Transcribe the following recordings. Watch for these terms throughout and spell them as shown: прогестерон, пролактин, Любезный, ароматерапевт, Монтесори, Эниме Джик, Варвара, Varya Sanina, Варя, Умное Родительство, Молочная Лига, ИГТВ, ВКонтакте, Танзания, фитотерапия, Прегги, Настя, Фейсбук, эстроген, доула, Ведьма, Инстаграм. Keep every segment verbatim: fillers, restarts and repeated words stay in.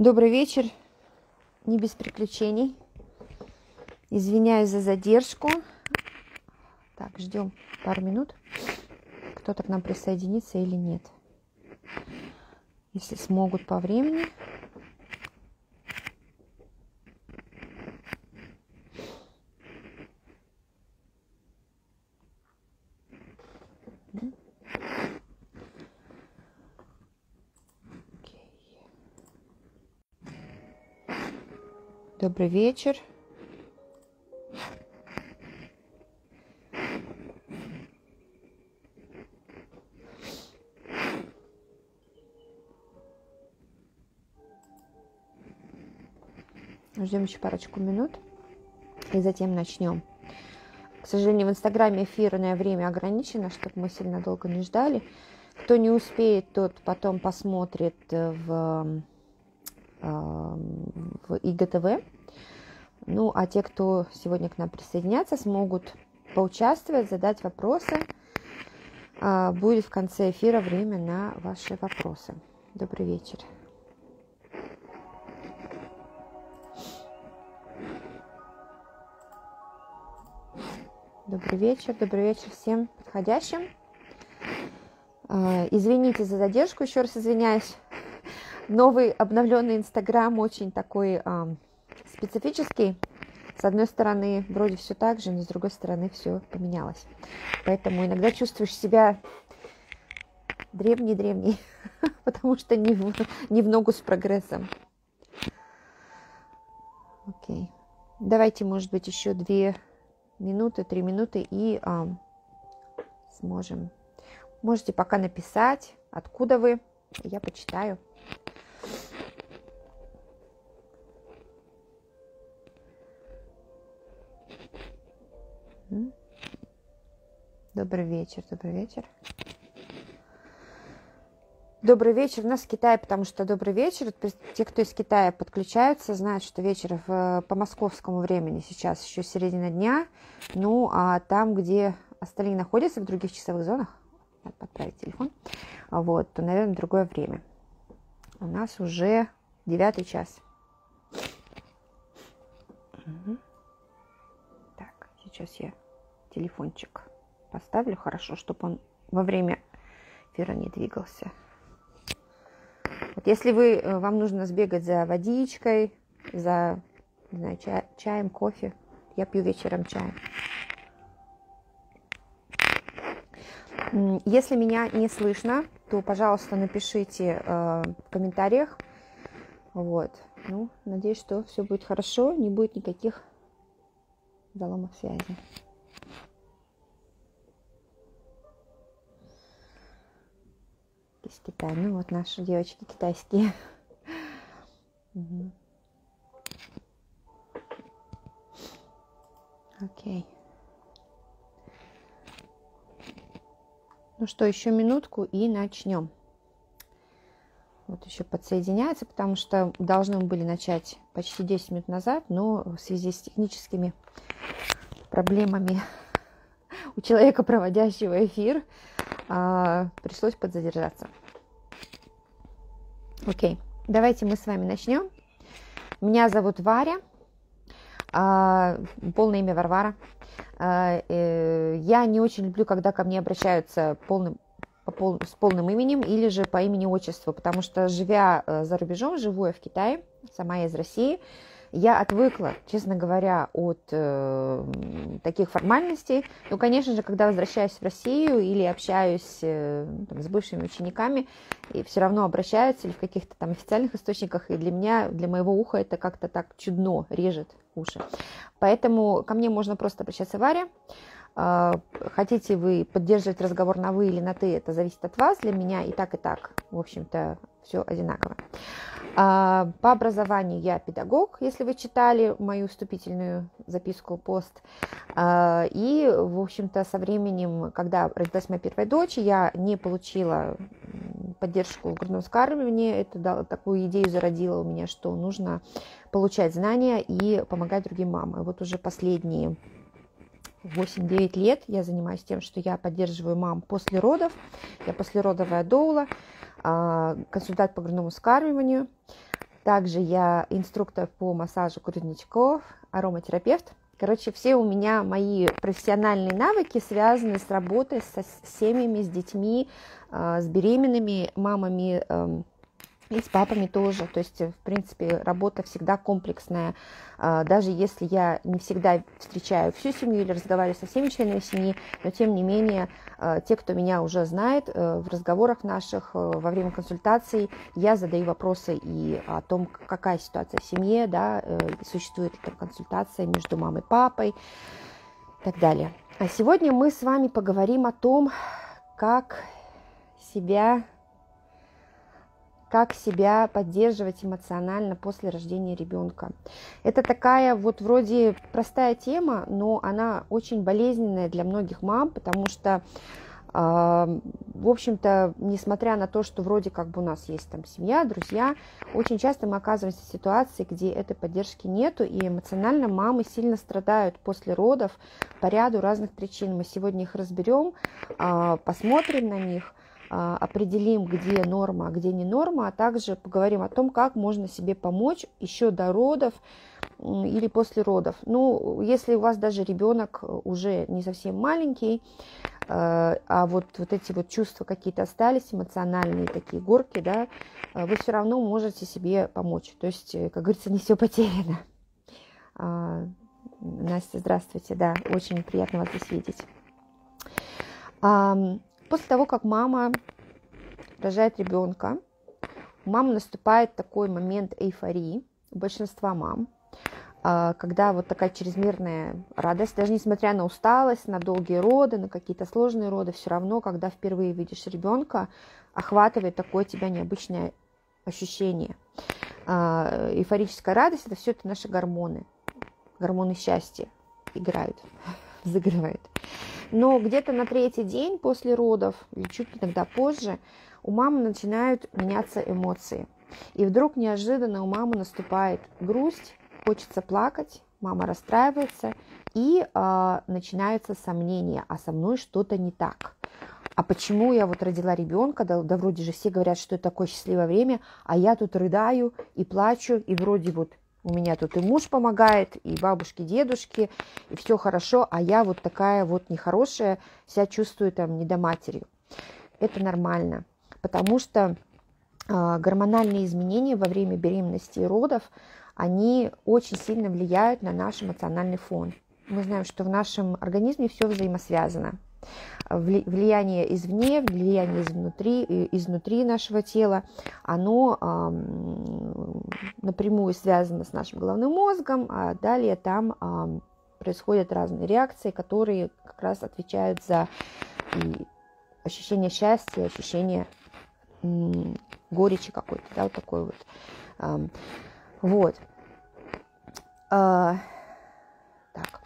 Добрый вечер, не без приключений. Извиняюсь за задержку. Так, ждем пару минут, кто-то к нам присоединится или нет. Если смогут по времени. Добрый вечер. Ждем еще парочку минут и затем начнем. К сожалению, в Инстаграме эфирное время ограничено, чтобы мы сильно долго не ждали. Кто не успеет, тот потом посмотрит в... в ИГТВ. Ну, а те, кто сегодня к нам присоединятся, смогут поучаствовать, задать вопросы. Будет в конце эфира время на ваши вопросы. Добрый вечер. Добрый вечер. Добрый вечер всем входящим. Извините за задержку, еще раз извиняюсь. Новый обновленный Инстаграм очень такой э, специфический. С одной стороны, вроде все так же, но с другой стороны, все поменялось. Поэтому иногда чувствуешь себя древний-древний, потому что не в, не в ногу с прогрессом. Окей. Давайте, может быть, еще две минуты, три минуты и э, сможем. Можете пока написать, откуда вы. Я почитаю. Добрый вечер, добрый вечер. Добрый вечер у нас в Китае, потому что добрый вечер. Те, кто из Китая подключаются, знают, что вечер в, по московскому времени сейчас еще середина дня. Ну, а там, где остальные находятся, в других часовых зонах, надо подправить телефон, вот, то, наверное, другое время. У нас уже девятый час. Угу. Так, сейчас я телефончик поставлю. Хорошо, чтобы он во время эфира не двигался. Вот если вы, вам нужно сбегать за водичкой, за, не знаю, чай, чаем, кофе. Я пью вечером чай. Если меня не слышно, то, пожалуйста, напишите э, в комментариях. Вот. Ну, надеюсь, что все будет хорошо, не будет никаких заломов связи. Из Китая. Ну вот наши девочки китайские. Окей. Ну что, еще минутку и начнем. Вот еще подсоединяется, потому что должны мы были начать почти десять минут назад, но в связи с техническими проблемами у человека, проводящего эфир, пришлось подзадержаться. Окей, давайте мы с вами начнем. Меня зовут Варя, полное имя Варвара. Я не очень люблю, когда ко мне обращаются полным, по пол, с полным именем или же по имени-отчеству, потому что, живя за рубежом, живу я в Китае, сама я из России, я отвыкла, честно говоря, от э, таких формальностей. Ну, конечно же, когда возвращаюсь в Россию или общаюсь э, там, с бывшими учениками, и все равно обращаются или в каких-то там официальных источниках, и для меня, для моего уха это как-то так чудно режет уши. Поэтому ко мне можно просто обращаться Варя. Хотите вы поддерживать разговор на «вы» или на «ты», это зависит от вас. Для меня и так, и так, в общем-то, все одинаково. По образованию я педагог, если вы читали мою вступительную записку, пост. И, в общем-то, со временем, когда родилась моя первая дочь, я не получила поддержку в грудном вскармливании. Это дало, такую идею зародило у меня, что нужно получать знания и помогать другим мамам. И вот уже последние восемь-девять лет я занимаюсь тем, что я поддерживаю мам после родов. Я послеродовая доула, консультант по грудному вскармливанию. Также я инструктор по массажу грудничков, ароматерапевт. Короче, все у меня мои профессиональные навыки связаны с работой со, с семьями, с детьми, э, с беременными мамами э, и с папами тоже. То есть, в принципе, работа всегда комплексная. Э, даже если я не всегда встречаю всю семью или разговариваю со всеми членами семьи, но тем не менее, э, те, кто меня уже знает, э, в разговорах наших, э, во время консультаций я задаю вопросы и о том, какая ситуация в семье, да, э, существует ли там консультация между мамой и папой и так далее. А сегодня мы с вами поговорим о том, как себя... как себя поддерживать эмоционально после рождения ребенка. Это такая вот вроде простая тема, но она очень болезненная для многих мам, потому что, э, в общем-то, несмотря на то, что вроде как бы у нас есть там семья, друзья, очень часто мы оказываемся в ситуации, где этой поддержки нету, и эмоционально мамы сильно страдают после родов по ряду разных причин. Мы сегодня их разберем, э, посмотрим на них, определим, где норма, а где не норма, а также поговорим о том, как можно себе помочь еще до родов или после родов. Ну, если у вас даже ребенок уже не совсем маленький, а вот, вот эти вот чувства какие-то остались, эмоциональные такие горки, да, вы все равно можете себе помочь. То есть, как говорится, не все потеряно. Настя, здравствуйте, да, очень приятно вас здесь видеть. После того, как мама рожает ребенка, у мамы наступает такой момент эйфории, у большинства мам, когда вот такая чрезмерная радость, даже несмотря на усталость, на долгие роды, на какие-то сложные роды, все равно, когда впервые видишь ребенка, охватывает такое тебя необычное ощущение. Эйфорическая радость – это все это наши гормоны, гормоны счастья играют, загорают. Но где-то на третий день после родов, или чуть иногда позже, у мамы начинают меняться эмоции. И вдруг неожиданно у мамы наступает грусть, хочется плакать, мама расстраивается, и э, начинаются сомнения, а со мной что-то не так. А почему я вот родила ребенка, да, да вроде же все говорят, что это такое счастливое время, а я тут рыдаю и плачу, и вроде вот... У меня тут и муж помогает, и бабушки, дедушки, и все хорошо, а я вот такая вот нехорошая, себя чувствую там недоматерью. Это нормально, потому что э, гормональные изменения во время беременности и родов, они очень сильно влияют на наш эмоциональный фон. Мы знаем, что в нашем организме все взаимосвязано. Влияние извне, влияние изнутри, изнутри нашего тела, оно э, напрямую связано с нашим головным мозгом, а далее там э, происходят разные реакции, которые как раз отвечают за и ощущение счастья, ощущение э, горечи какой-то, да, вот такой вот. Э, вот. Э, так.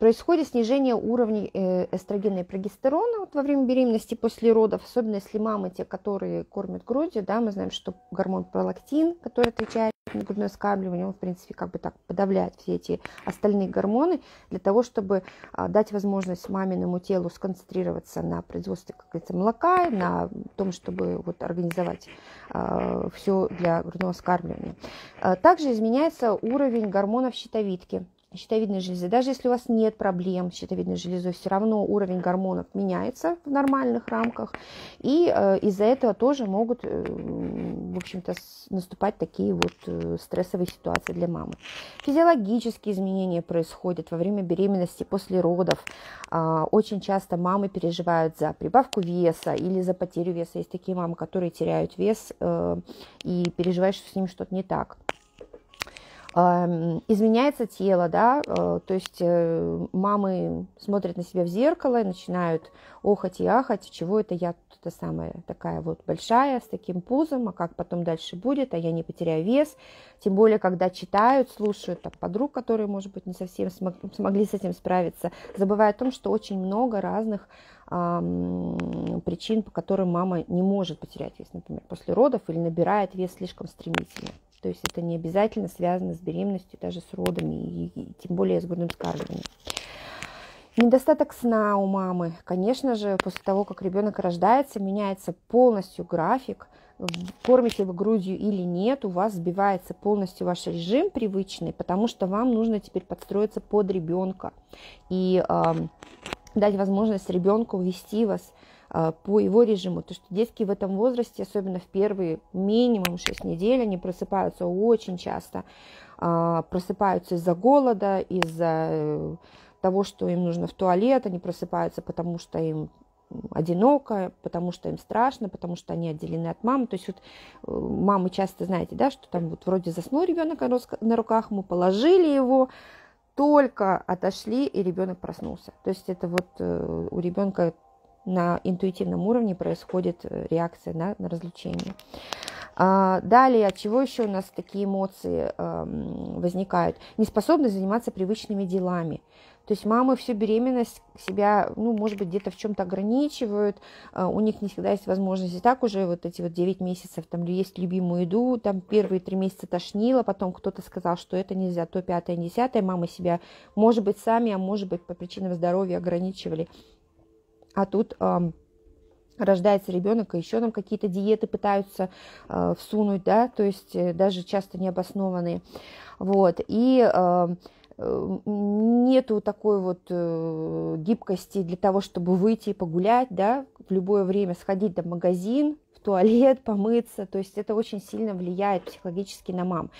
Происходит снижение уровней эстрогена и прогестерона вот во время беременности после родов, особенно если мамы, те, которые кормят грудью, да, мы знаем, что гормон пролактин, который отвечает на грудное вскармливание, он, в принципе, как бы так подавляет все эти остальные гормоны для того, чтобы дать возможность маминому телу сконцентрироваться на производстве, как говорится, молока, на том, чтобы вот организовать э, все для грудного вскармливания. Также изменяется уровень гормонов щитовидки. Щитовидной железы. Даже если у вас нет проблем с щитовидной железой, все равно уровень гормонов меняется в нормальных рамках, и э, из-за этого тоже могут, э, в общем-то, наступать такие вот э, стрессовые ситуации для мамы. Физиологические изменения происходят во время беременности, после родов. Э, очень часто мамы переживают за прибавку веса или за потерю веса. Есть такие мамы, которые теряют вес э, и переживают, что с ним что-то не так. Изменяется тело, да, то есть мамы смотрят на себя в зеркало и начинают охать и ахать, чего это я тут самая такая вот большая, с таким пузом, а как потом дальше будет, а я не потеряю вес, тем более, когда читают, слушают там, подруг, которые, может быть, не совсем смогли с этим справиться, забывая о том, что очень много разных причин, по которым мама не может потерять вес, например, после родов или набирает вес слишком стремительно. То есть это не обязательно связано с беременностью, даже с родами, и, и тем более с грудным вскармливанием. Недостаток сна у мамы. Конечно же, после того, как ребенок рождается, меняется полностью график. Кормите вы грудью или нет, у вас сбивается полностью ваш режим привычный, потому что вам нужно теперь подстроиться под ребенка и э, дать возможность ребенку вести вас э, по его режиму. То что детки в этом возрасте, особенно в первые минимум шесть недель, они просыпаются очень часто, э, просыпаются из-за голода, из-за... Э, того, что им нужно в туалет, они просыпаются, потому что им одиноко, потому что им страшно, потому что они отделены от мамы. То есть вот мамы часто, знаете, да, что там вот вроде заснул ребенок на руках, мы положили его, только отошли, и ребенок проснулся. То есть это вот у ребенка на интуитивном уровне происходит реакция на, на разлучение. Далее, от чего еще у нас такие эмоции возникают? Неспособность заниматься привычными делами. То есть мамы всю беременность себя, ну, может быть, где-то в чем-то ограничивают, у них не всегда есть возможность. И так уже вот эти вот девять месяцев, там, есть любимую еду, там, первые три месяца тошнило, потом кто-то сказал, что это нельзя, то пятое, десятое, мамы себя, может быть, сами, а может быть, по причинам здоровья ограничивали. А тут... рождается ребенок, и еще там какие-то диеты пытаются э, всунуть, да, то есть э, даже часто необоснованные, вот, и э, э, нету такой вот э, гибкости для того, чтобы выйти и погулять, да, в любое время сходить в магазин, в туалет, помыться, то есть это очень сильно влияет психологически на мам.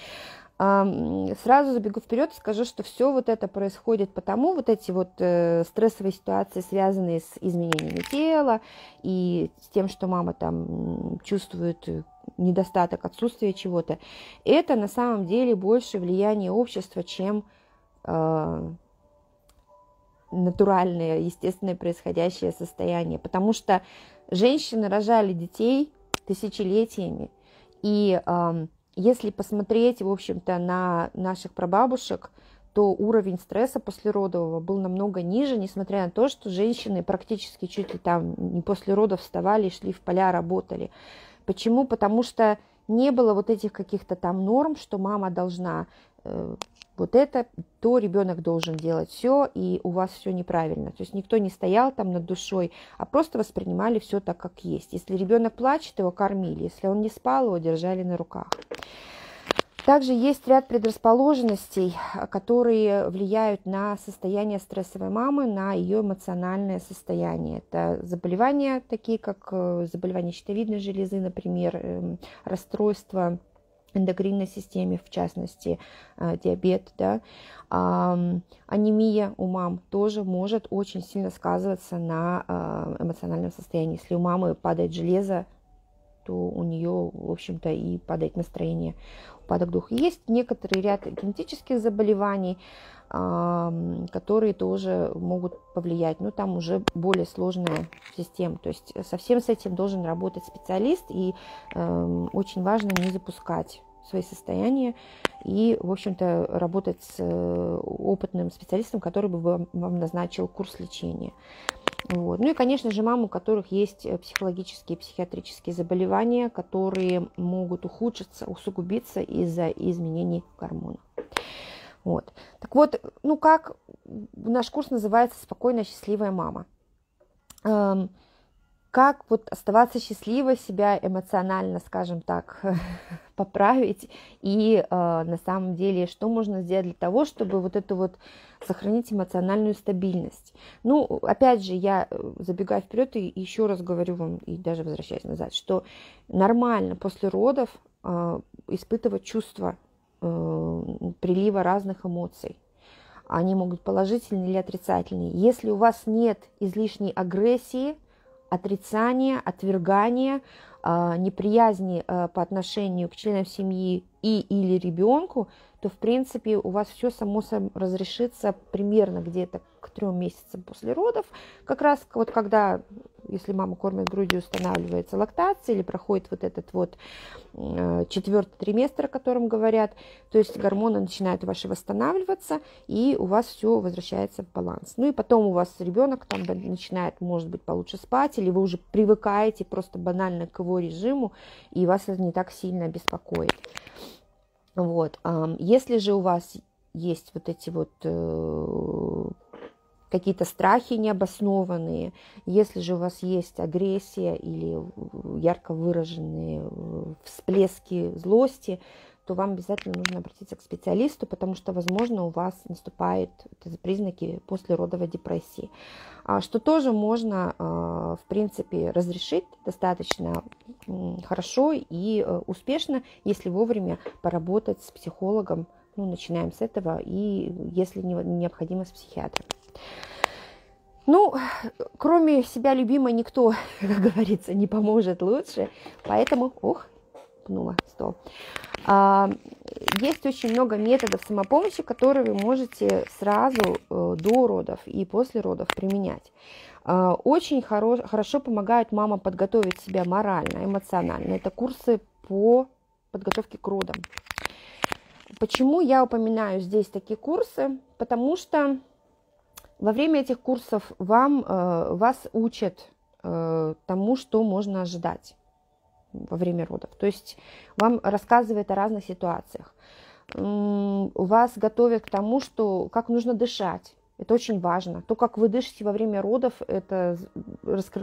Сразу забегу вперед и скажу, что все вот это происходит потому, вот эти вот э, стрессовые ситуации, связанные с изменениями тела и с тем, что мама там чувствует недостаток, отсутствие чего-то, это на самом деле больше влияние общества, чем э, натуральное, естественное происходящее состояние, потому что женщины рожали детей тысячелетиями, и э, если посмотреть, в общем-то, на наших прабабушек, то уровень стресса послеродового был намного ниже, несмотря на то, что женщины практически чуть ли там не после родов вставали, шли в поля, работали. Почему? Потому что не было вот этих каких-то там норм, что мама должна э, вот это, то ребенок должен делать все, и у вас все неправильно. То есть никто не стоял там над душой, а просто воспринимали все так, как есть. Если ребенок плачет, его кормили, если он не спал, его держали на руках. Также есть ряд предрасположенностей, которые влияют на состояние стрессовой мамы, на ее эмоциональное состояние. Это заболевания, такие как заболевания щитовидной железы, например, расстройства эндокринной системе, в частности, диабет, да, анемия у мам тоже может очень сильно сказываться на эмоциональном состоянии. Если у мамы падает железо, то у нее, в общем-то, и падает настроение, упадок духа. Есть некоторый ряд генетических заболеваний, которые тоже могут повлиять, но там уже более сложная система. То есть совсем с этим должен работать специалист, и очень важно не запускать свои состояния и, в общем-то, работать с опытным специалистом, который бы вам назначил курс лечения. Вот. Ну и, конечно же, мам, у которых есть психологические, психиатрические заболевания, которые могут ухудшиться, усугубиться из-за изменений гормонов. Вот. Так вот, ну как наш курс называется «Спокойная, счастливая мама». Эм, как вот оставаться счастливой, себя эмоционально, скажем так, поправить, и э, на самом деле, что можно сделать для того, чтобы вот эту вот сохранить эмоциональную стабильность. Ну, опять же, я забегаю вперед и еще раз говорю вам, и даже возвращаясь назад, что нормально после родов э, испытывать чувства э, прилива разных эмоций. Они могут положительные или отрицательные. Если у вас нет излишней агрессии, отрицания, отвергания, неприязни по отношению к членам семьи и или ребенку, то, в принципе, у вас все само собой разрешится примерно где-то к трем месяцам после родов, как раз вот когда, если мама кормит грудью, устанавливается лактация или проходит вот этот вот четвертый триместр, о котором говорят, то есть гормоны начинают ваши восстанавливаться, и у вас все возвращается в баланс. Ну и потом у вас ребенок там начинает, может быть, получше спать, или вы уже привыкаете просто банально к его режиму, и вас это не так сильно беспокоит. Вот. Если же у вас есть вот эти вот какие-то страхи необоснованные. Если же у вас есть агрессия или ярко выраженные всплески злости, то вам обязательно нужно обратиться к специалисту, потому что, возможно, у вас наступают признаки послеродовой депрессии. Что тоже можно, в принципе, разрешить достаточно хорошо и успешно, если вовремя поработать с психологом. Ну, начинаем с этого, и если необходимо, с психиатром. Ну, кроме себя любимой никто, как говорится, не поможет лучше, поэтому... Ох, пнула стол. Есть очень много методов самопомощи, которые вы можете сразу до родов и после родов применять. Очень хоро- хорошо помогают мамам подготовить себя морально, эмоционально. Это курсы по подготовке к родам. Почему я упоминаю здесь такие курсы? Потому что во время этих курсов вам, вас учат тому, что можно ожидать во время родов. То есть вам рассказывают о разных ситуациях. Вас готовят к тому, что, как нужно дышать. Это очень важно. То, как вы дышите во время родов, это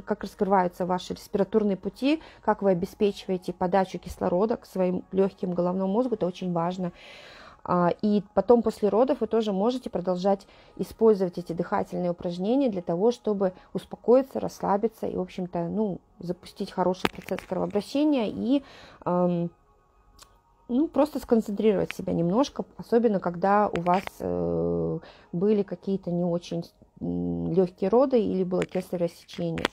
как раскрываются ваши респираторные пути, как вы обеспечиваете подачу кислорода к своим легким, головному мозгу, это очень важно. И потом после родов вы тоже можете продолжать использовать эти дыхательные упражнения для того, чтобы успокоиться, расслабиться и, в общем-то, ну, запустить хороший процесс кровообращения и эм, ну, просто сконцентрировать себя немножко, особенно когда у вас э, были какие-то не очень легкие роды или было кесарево сечение.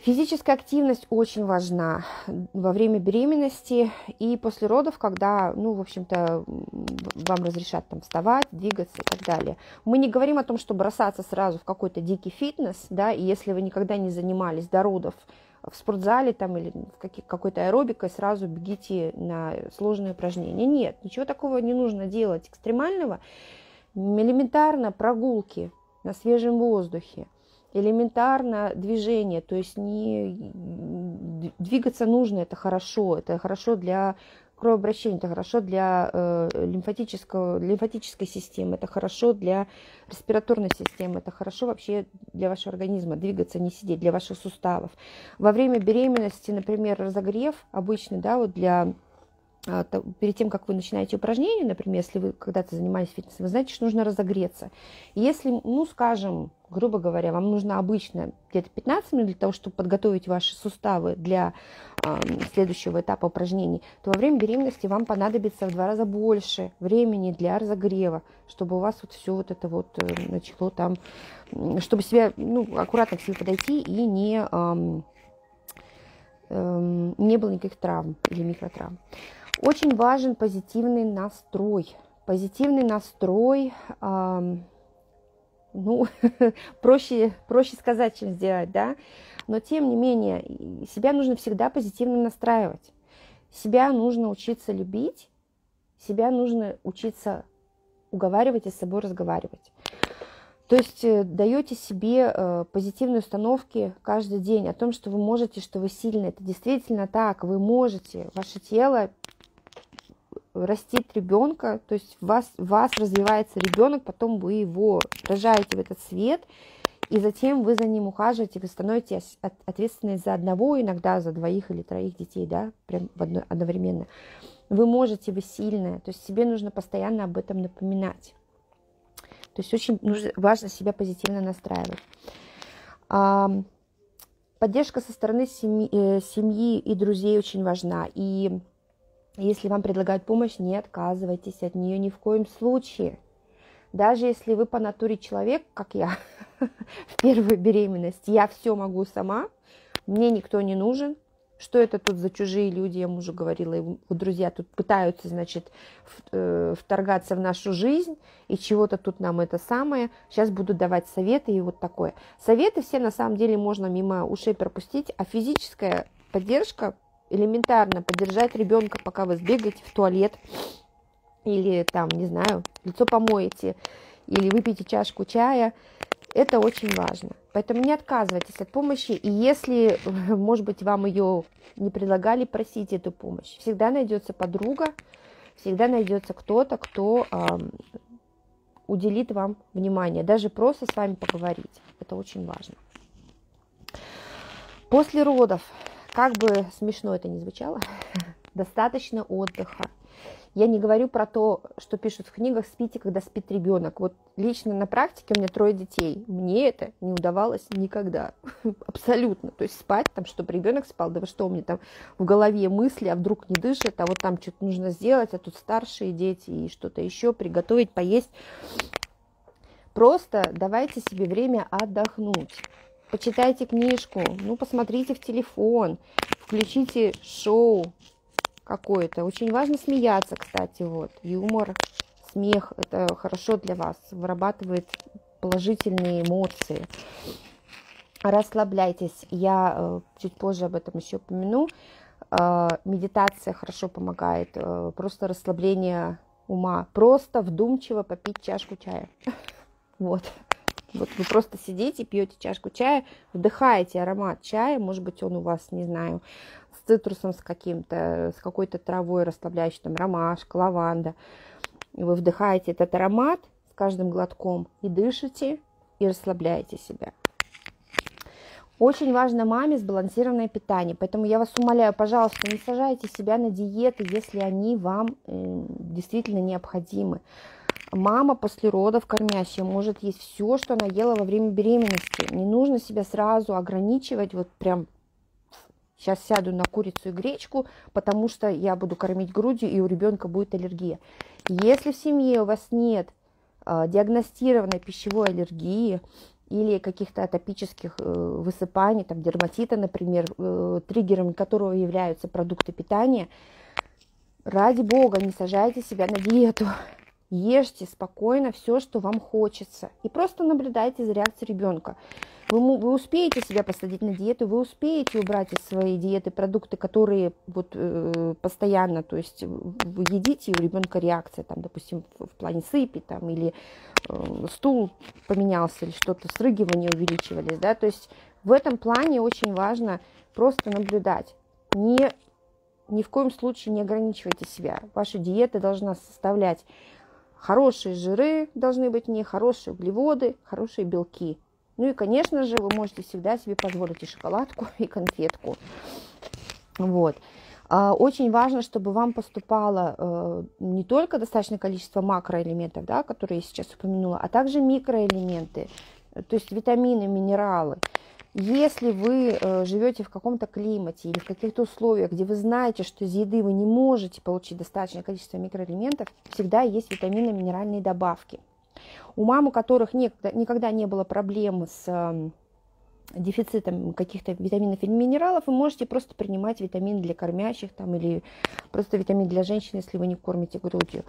Физическая активность очень важна во время беременности и после родов, когда, ну, в общем-то, вам разрешат там вставать, двигаться и так далее. Мы не говорим о том, что бросаться сразу в какой-то дикий фитнес, да, и если вы никогда не занимались до родов в спортзале там или в какой-то аэробикой, сразу бегите на сложные упражнения. Нет, ничего такого не нужно делать экстремального. Элементарно прогулки на свежем воздухе. Элементарно движение, то есть не двигаться нужно, это хорошо, это хорошо для кровообращения, это хорошо для э, лимфатического, лимфатической системы, это хорошо для респираторной системы, это хорошо вообще для вашего организма, двигаться, не сидеть, для ваших суставов. Во время беременности, например, разогрев обычный, да, вот для... перед тем, как вы начинаете упражнение, например, если вы когда-то занимались фитнесом, вы знаете, что нужно разогреться. Если, ну, скажем, грубо говоря, вам нужно обычно где-то пятнадцать минут для того, чтобы подготовить ваши суставы для э, следующего этапа упражнений, то во время беременности вам понадобится в два раза больше времени для разогрева, чтобы у вас вот все вот это вот начало там, чтобы себя, ну, аккуратно к себе подойти и не, э, э, не было никаких травм или микротравм. Очень важен позитивный настрой. Позитивный настрой, э, ну, проще, проще сказать, чем сделать, да? Но, тем не менее, себя нужно всегда позитивно настраивать. Себя нужно учиться любить, себя нужно учиться уговаривать и с собой разговаривать. То есть даете себе позитивные установки каждый день о том, что вы можете, что вы сильны. Это действительно так, вы можете, ваше тело растит ребенка, то есть в вас, в вас развивается ребенок, потом вы его рожаете в этот свет, и затем вы за ним ухаживаете, вы становитесь ответственны за одного, иногда за двоих или троих детей, да, прям одновременно. Вы можете, вы сильная, то есть себе нужно постоянно об этом напоминать. То есть очень нужно, важно себя позитивно настраивать. Поддержка со стороны семьи, семьи и друзей очень важна, и если вам предлагают помощь, не отказывайтесь от нее ни в коем случае. Даже если вы по натуре человек, как я, в первую беременность, я все могу сама, мне никто не нужен. Что это тут за чужие люди, я мужу говорила, и друзья тут пытаются, значит, вторгаться в нашу жизнь, и чего-то тут нам это самое. Сейчас буду давать советы и вот такое. Советы все, на самом деле, можно мимо ушей пропустить, а физическая поддержка, элементарно поддержать ребенка, пока вы сбегаете в туалет или там, не знаю, лицо помоете или выпьете чашку чая, это очень важно. Поэтому не отказывайтесь от помощи, и если, может быть, вам ее не предлагали, просите эту помощь. Всегда найдется подруга, всегда найдется кто-то, кто, уделит вам внимание, даже просто с вами поговорить. Это очень важно. После родов, как бы смешно это ни звучало, достаточно отдыха. Я не говорю про то, что пишут в книгах «Спите, когда спит ребенок». Вот лично на практике у меня трое детей. Мне это не удавалось никогда. Абсолютно. То есть спать там, чтобы ребенок спал. Да вы что, у меня там в голове мысли, а вдруг не дышит, а вот там что-то нужно сделать, а тут старшие дети и что-то еще, приготовить, поесть. Просто давайте себе время отдохнуть. Почитайте книжку, ну, посмотрите в телефон, включите шоу какое-то. Очень важно смеяться, кстати, вот. Юмор, смех, это хорошо для вас, вырабатывает положительные эмоции. Расслабляйтесь, я э, чуть позже об этом еще упомяну. Э, медитация хорошо помогает, э, просто расслабление ума. Просто вдумчиво попить чашку чая. Вот. Вот вы просто сидите, пьете чашку чая, вдыхаете аромат чая, может быть, он у вас, не знаю, с цитрусом, с каким-то, с какой-то травой расслабляющей, там, ромашка, лаванда. И вы вдыхаете этот аромат с каждым глотком и дышите, и расслабляете себя. Очень важно маме сбалансированное питание, поэтому я вас умоляю, пожалуйста, не сажайте себя на диеты, если они вам э, действительно необходимы. Мама после родов кормящая может есть все, что она ела во время беременности. Не нужно себя сразу ограничивать, вот прям сейчас сяду на курицу и гречку, потому что я буду кормить грудью, и у ребенка будет аллергия. Если в семье у вас нет э, диагностированной пищевой аллергии или каких-то атопических э, высыпаний, там, дерматита, например, э, триггером которого являются продукты питания, ради бога, не сажайте себя на диету. Ешьте спокойно все, что вам хочется. И просто наблюдайте за реакцией ребенка. Вы, вы успеете себя посадить на диету, вы успеете убрать из своей диеты продукты, которые вот, э, постоянно, то есть вы едите, и у ребенка реакция, там, допустим, в плане сыпи, там, или э, стул поменялся, или что-то, срыгивания увеличивались. Да? То есть в этом плане очень важно просто наблюдать. Не, ни в коем случае не ограничивайте себя. Ваша диета должна составлять... Хорошие жиры должны быть в ней, хорошие углеводы, хорошие белки. Ну и, конечно же, вы можете всегда себе позволить и шоколадку, и конфетку. Вот. Очень важно, чтобы вам поступало не только достаточное количество макроэлементов, да, которые я сейчас упомянула, а также микроэлементы, то есть витамины, минералы. Если вы живете в каком-то климате или в каких-то условиях, где вы знаете, что из еды вы не можете получить достаточное количество микроэлементов, всегда есть витамины и минеральные добавки. У мам, у которых никогда, никогда не было проблем с дефицитом каких-то витаминов и минералов, вы можете просто принимать витамин для кормящих там, или просто витамин для женщин, если вы не кормите грудью.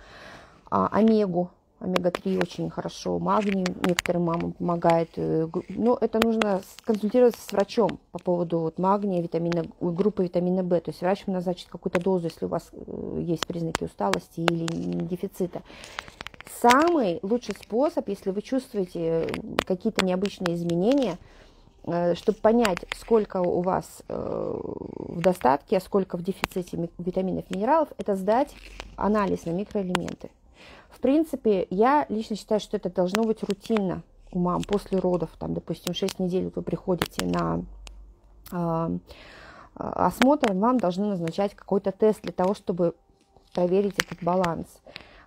А, омегу. омега три очень хорошо, магний некоторым мамам помогает, но это нужно консультироваться с врачом по поводу вот магния, витамина, группы витамина В, то есть врач вам назначит какую-то дозу, если у вас есть признаки усталости или дефицита. Самый лучший способ, если вы чувствуете какие-то необычные изменения, чтобы понять, сколько у вас в достатке, а сколько в дефиците витаминов и минералов, это сдать анализ на микроэлементы. В принципе, я лично считаю, что это должно быть рутинно у мам после родов. Там, допустим, шесть недель вы приходите на э, осмотр, вам должны назначать какой-то тест для того, чтобы проверить этот баланс.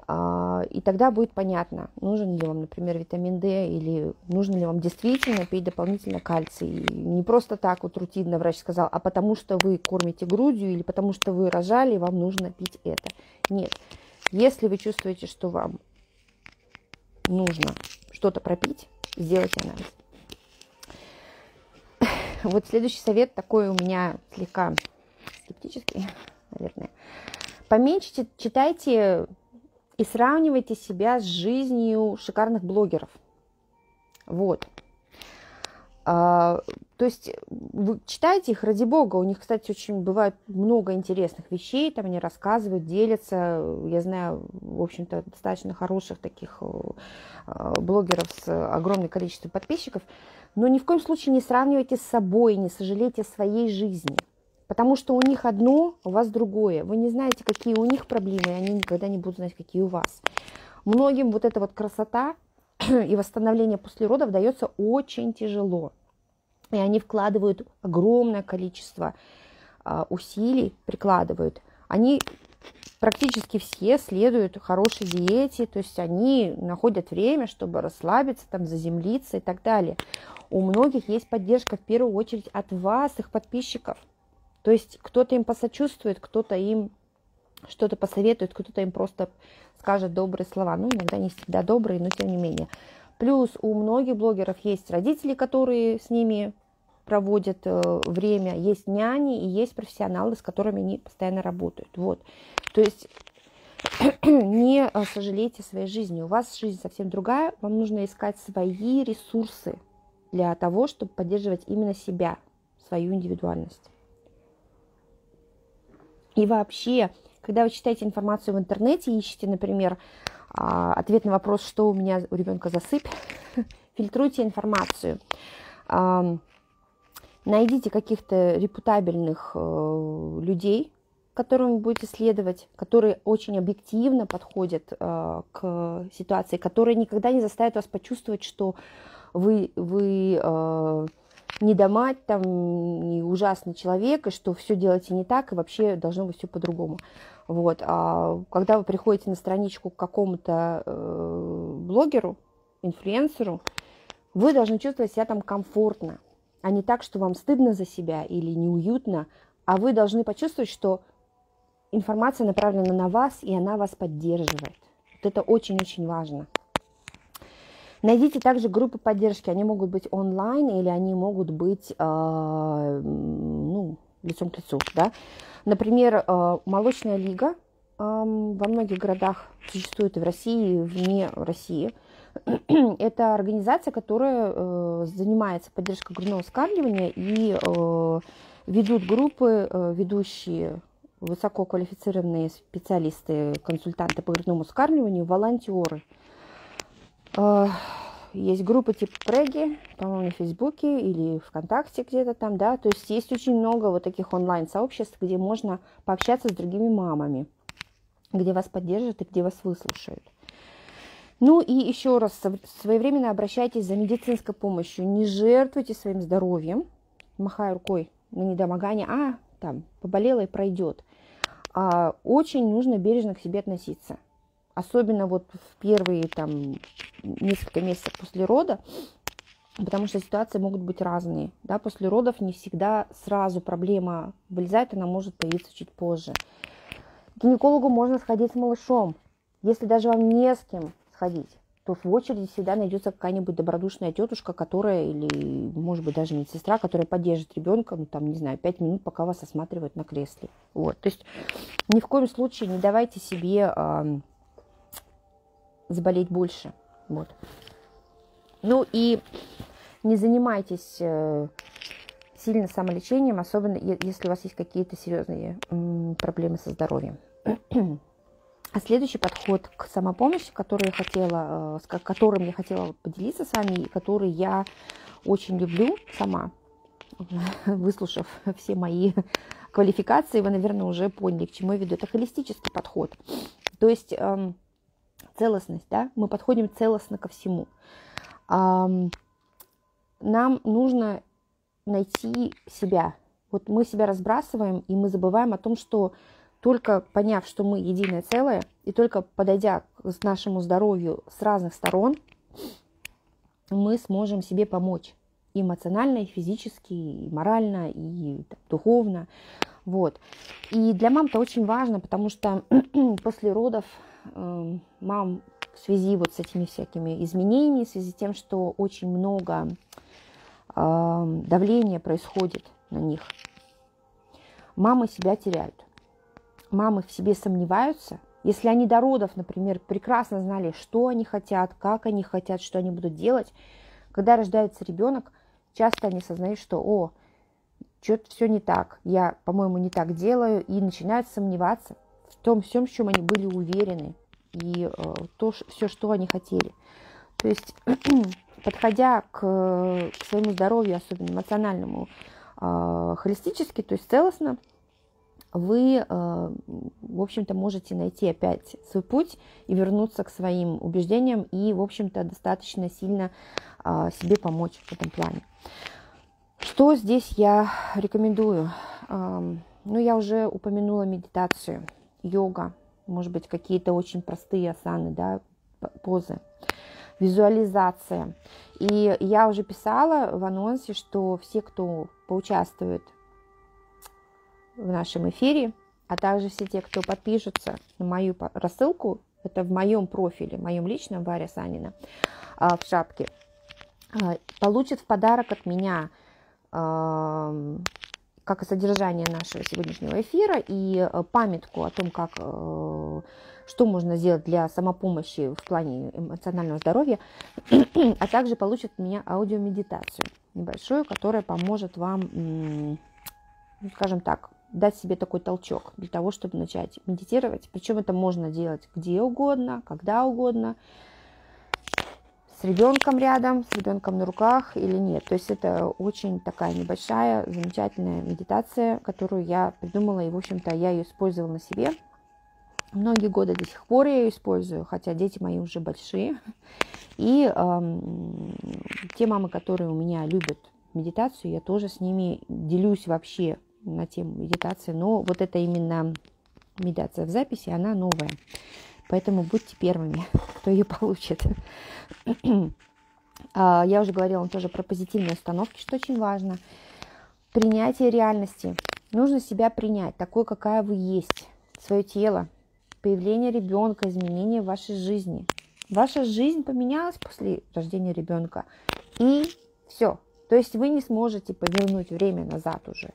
Э, и тогда будет понятно, нужен ли вам, например, витамин D, или нужно ли вам действительно пить дополнительно кальций. И не просто так вот рутинно врач сказал, а потому что вы кормите грудью или потому что вы рожали, и вам нужно пить это. Нет. Если вы чувствуете, что вам нужно что-то пропить, сделайте анализ. Вот следующий совет, такой у меня слегка скептический, наверное. Поменьше читайте и сравнивайте себя с жизнью шикарных блогеров. Вот. А, то есть вы читайте их, ради бога, у них, кстати, очень бывает много интересных вещей, там они рассказывают, делятся, я знаю, в общем-то, достаточно хороших таких блогеров с огромным количеством подписчиков, но ни в коем случае не сравнивайте с собой, не сожалейте о своей жизни, потому что у них одно, у вас другое, вы не знаете, какие у них проблемы, и они никогда не будут знать, какие у вас. Многим вот эта вот красота и восстановление после родов дается очень тяжело. И они вкладывают огромное количество усилий, прикладывают. Они практически все следуют хорошей диете, то есть они находят время, чтобы расслабиться, там, заземлиться и так далее. У многих есть поддержка в первую очередь от вас, их подписчиков. То есть кто-то им посочувствует, кто-то им что-то посоветует, кто-то им просто скажет добрые слова. Ну, иногда не всегда добрые, но тем не менее. Плюс у многих блогеров есть родители, которые с ними проводят время, есть няни и есть профессионалы, с которыми они постоянно работают. Вот. То есть не сожалейте своей жизни. У вас жизнь совсем другая, вам нужно искать свои ресурсы для того, чтобы поддерживать именно себя, свою индивидуальность. И вообще, когда вы читаете информацию в интернете, ищете, например, ответ на вопрос, что у меня у ребенка засыпь, фильтруйте информацию. Найдите каких-то репутабельных людей, которым вы будете следовать, которые очень объективно подходят к ситуации, которые никогда не заставят вас почувствовать, что вы, вы не домать, там, не ужасный человек, и что все делаете не так, и вообще должно быть все по-другому. Вот. А когда вы приходите на страничку к какому-то блогеру, инфлюенсеру, вы должны чувствовать себя там комфортно, а не так, что вам стыдно за себя или неуютно, а вы должны почувствовать, что информация направлена на вас, и она вас поддерживает. Вот это очень-очень важно. Найдите также группы поддержки. Они могут быть онлайн или они могут быть э, ну, лицом к лицу. Да? Например, э, Молочная Лига э, во многих городах существует и в России, и вне России. Это организация, которая э, занимается поддержкой грудного вскармливания, и э, ведут группы, э, ведущие высококвалифицированные специалисты, консультанты по грудному вскармливанию, волонтеры. Э, есть группы типа Прегги, по-моему, в Фейсбуке или ВКонтакте где-то там, да, то есть есть очень много вот таких онлайн-сообществ, где можно пообщаться с другими мамами, где вас поддержат и где вас выслушают. Ну и еще раз, своевременно обращайтесь за медицинской помощью, не жертвуйте своим здоровьем, махая рукой на недомогание, а там поболело и пройдет. А, очень нужно бережно к себе относиться, особенно вот в первые там несколько месяцев после рода, потому что ситуации могут быть разные, да, после родов не всегда сразу проблема вылезает, она может появиться чуть позже. К гинекологу можно сходить с малышом, если даже вам не с кем ходить, то в очереди всегда найдется какая-нибудь добродушная тетушка, которая, или, может быть, даже медсестра, которая поддержит ребенка, ну, там, не знаю, пять минут, пока вас осматривают на кресле. Вот. То есть ни в коем случае не давайте себе э, заболеть больше. Вот. Ну и не занимайтесь э, сильно самолечением, особенно если у вас есть какие-то серьезные э, проблемы со здоровьем. А следующий подход к самопомощи, который я хотела, с которым я хотела поделиться с вами, и который я очень люблю сама, выслушав все мои квалификации, вы, наверное, уже поняли, к чему я веду. Это холистический подход, то есть целостность, да? Мы подходим целостно ко всему. Нам нужно найти себя. Вот мы себя разбрасываем, и мы забываем о том, что только поняв, что мы единое целое, и только подойдя к нашему здоровью с разных сторон, мы сможем себе помочь и эмоционально, и физически, и морально, и духовно. Вот. И для мам это очень важно, потому что после родов мам в связи вот с этими всякими изменениями, в связи с тем, что очень много давления происходит на них, мамы себя теряют. Мамы в себе сомневаются. Если они до родов, например, прекрасно знали, что они хотят, как они хотят, что они будут делать, когда рождается ребенок, часто они осознают, что «О, что-то все не так, я, по-моему, не так делаю», и начинают сомневаться в том всем, в чем они были уверены, и э, то, все, что они хотели. То есть, подходя к, к своему здоровью, особенно эмоциональному, э, холистически, то есть целостно, вы, в общем-то, можете найти опять свой путь и вернуться к своим убеждениям и, в общем-то, достаточно сильно себе помочь в этом плане. Что здесь я рекомендую? Ну, я уже упомянула медитацию, йога, может быть, какие-то очень простые асаны, да, позы, визуализация. И я уже писала в анонсе, что все, кто поучаствует в нашем эфире, а также все те, кто подпишется на мою рассылку, это в моем профиле, в моем личном, Varya Sanina, в шапке, получат в подарок от меня как и содержание нашего сегодняшнего эфира и памятку о том, как, что можно сделать для самопомощи в плане эмоционального здоровья, а также получат от меня аудиомедитацию небольшую, которая поможет вам, скажем так, дать себе такой толчок для того, чтобы начать медитировать. Причем это можно делать где угодно, когда угодно, с ребенком рядом, с ребенком на руках или нет. То есть это очень такая небольшая, замечательная медитация, которую я придумала, и, в общем-то, я ее использовала на себе. Многие годы до сих пор я ее использую, хотя дети мои уже большие. И э, те мамы, которые у меня любят медитацию, я тоже с ними делюсь вообще на тему медитации. Но вот это именно медитация в записи, она новая. Поэтому будьте первыми, кто ее получит. Я уже говорила тоже про позитивные установки, что очень важно. Принятие реальности. Нужно себя принять, такой, какая вы есть. Свое тело, появление ребенка, изменения в вашей жизни. Ваша жизнь поменялась после рождения ребенка. И все. То есть вы не сможете повернуть время назад уже,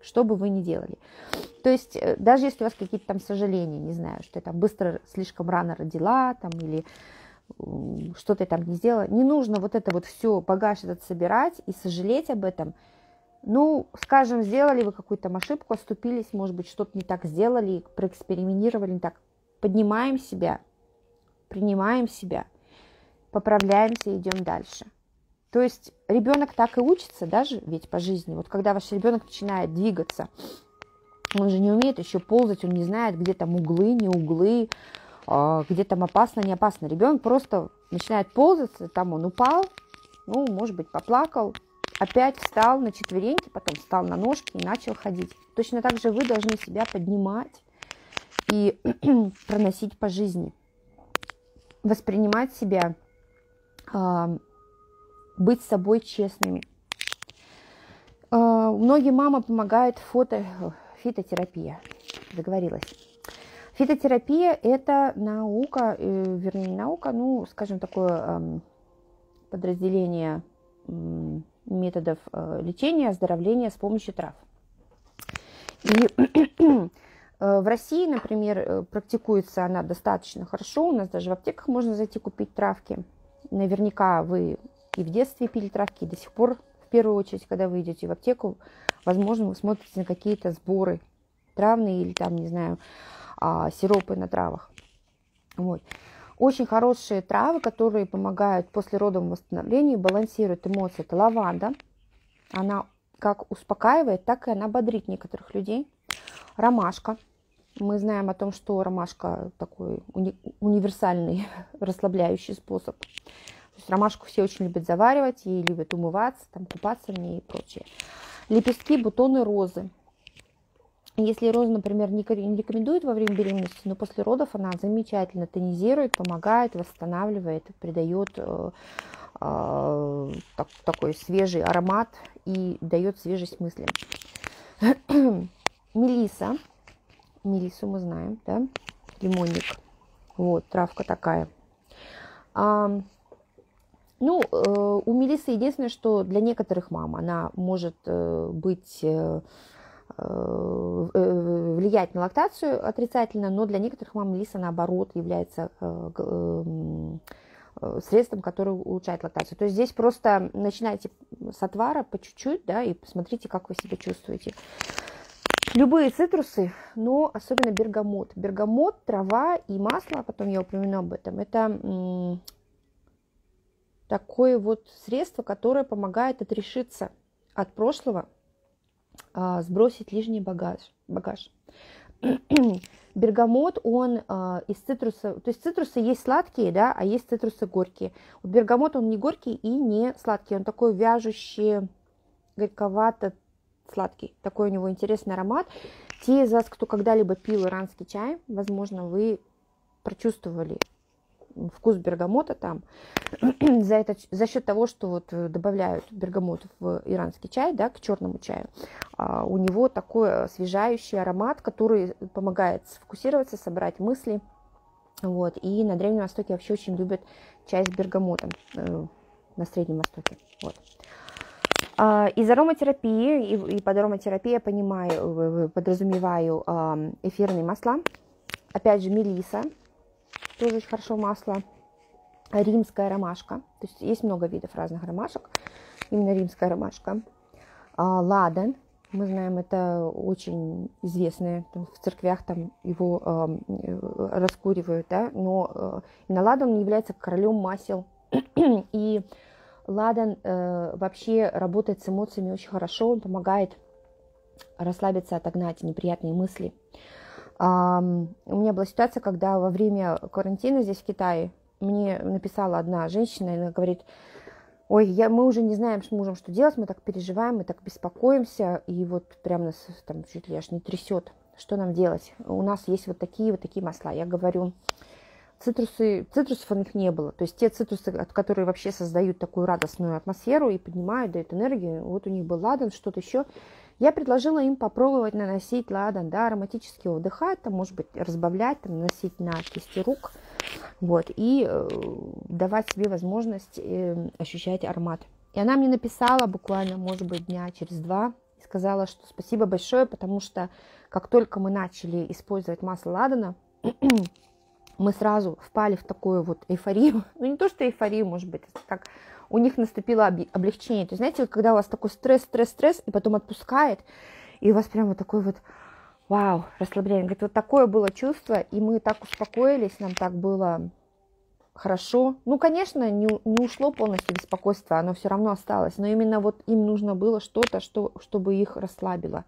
что бы вы ни делали. То есть даже если у вас какие-то там сожаления, не знаю, что я там быстро, слишком рано родила, там, или что-то я там не сделала, не нужно вот это вот все, багаж этот собирать и сожалеть об этом. Ну, скажем, сделали вы какую-то ошибку, оступились, может быть, что-то не так сделали, проэкспериментировали не так. Поднимаем себя, принимаем себя, поправляемся и идем дальше. То есть ребенок так и учится, даже ведь по жизни. Вот когда ваш ребенок начинает двигаться, он же не умеет еще ползать, он не знает, где там углы, не углы, где там опасно, не опасно. Ребенок просто начинает ползаться, там он упал, ну, может быть, поплакал, опять встал на четвереньки, потом встал на ножки и начал ходить. Точно так же вы должны себя поднимать и проносить по жизни, воспринимать себя, быть с собой честными. Многим мамам помогает фото, фитотерапия. Договорилась. Фитотерапия – это наука, вернее, не наука, ну, скажем, такое подразделение методов лечения, оздоровления с помощью трав. И в России, например, практикуется она достаточно хорошо. У нас даже в аптеках можно зайти купить травки. Наверняка вы и в детстве пили травки, и до сих пор, в первую очередь, когда вы идете в аптеку, возможно, вы смотрите на какие-то сборы травные или там, не знаю, сиропы на травах. Вот. Очень хорошие травы, которые помогают послеродовому восстановлению, балансируют эмоции. Это лаванда. Она как успокаивает, так и она бодрит некоторых людей. Ромашка. Мы знаем о том, что ромашка такой уни- универсальный расслабляющий способ. То есть ромашку все очень любят заваривать, ей любят умываться, там, купаться в ней и прочее. Лепестки, бутоны розы. Если розу, например, не рекомендуют во время беременности, но после родов она замечательно тонизирует, помогает, восстанавливает, придает э, э, так, такой свежий аромат и дает свежесть мыслям. Мелиса. Мелису мы знаем, да? Лимонник. Вот, травка такая. Ну, э, у мелисы единственное, что для некоторых мам она может э, быть, э, э, влиять на лактацию отрицательно, но для некоторых мам мелиса, наоборот, является э, э, э, средством, которое улучшает лактацию. То есть здесь просто начинайте с отвара по чуть-чуть, да, и посмотрите, как вы себя чувствуете. Любые цитрусы, но особенно бергамот. Бергамот, трава и масло, потом я упомяну об этом, это... такое вот средство, которое помогает отрешиться от прошлого, а, сбросить лишний багаж. багаж. Бергамот, он а, из цитруса, то есть цитрусы есть сладкие, да, а есть цитрусы горькие. Вот бергамот, он не горький и не сладкий, он такой вяжущий, горьковато сладкий. Такой у него интересный аромат. Те из вас, кто когда-либо пил иранский чай, возможно, вы прочувствовали вкус бергамота там. за, это, за счет того, что вот добавляют бергамот в иранский чай, да, к черному чаю, а, у него такой освежающий аромат, который помогает сфокусироваться, собрать мысли. Вот. И на Древнем Востоке вообще очень любят чай с бергамотом, э, на Среднем Востоке. Вот. Из ароматерапии, и под ароматерапией я понимаю, подразумеваю эфирные масла. Опять же, мелиса, тоже очень хорошо масло. Римская ромашка, то есть есть много видов разных ромашек, именно римская ромашка. Ладан, мы знаем, это очень известное, в церквях там его раскуривают, да? Но именно ладан является королем масел, и ладан э, вообще работает с эмоциями очень хорошо, он помогает расслабиться, отогнать неприятные мысли. Эм, у меня была ситуация, когда во время карантина здесь в Китае мне написала одна женщина, она говорит: ой, я, мы уже не знаем с мужем, что делать, мы так переживаем, мы так беспокоимся, и вот прям нас там чуть ли аж не трясет, что нам делать? У нас есть вот такие вот такие масла. Я говорю... Цитрусы, цитрусов у них не было, то есть те цитрусы, от которые вообще создают такую радостную атмосферу и поднимают, дают энергию, вот у них был ладан, что-то еще. Я предложила им попробовать наносить ладан, да, ароматически вдыхать, там, может быть, разбавлять, там, наносить на кисти рук, вот, и э, давать себе возможность э, ощущать аромат. И она мне написала буквально, может быть, дня через два, и сказала, что спасибо большое, потому что как только мы начали использовать масло ладана, мы сразу впали в такую вот эйфорию, ну не то, что эйфорию, может быть, так у них наступило облегчение. То есть, знаете, вот когда у вас такой стресс, стресс, стресс, и потом отпускает, и у вас прям вот такой вот вау, расслабление. Говорит, вот такое было чувство, и мы так успокоились, нам так было хорошо. Ну, конечно, не, не ушло полностью беспокойство, оно все равно осталось, но именно вот им нужно было что-то, что, чтобы их расслабило.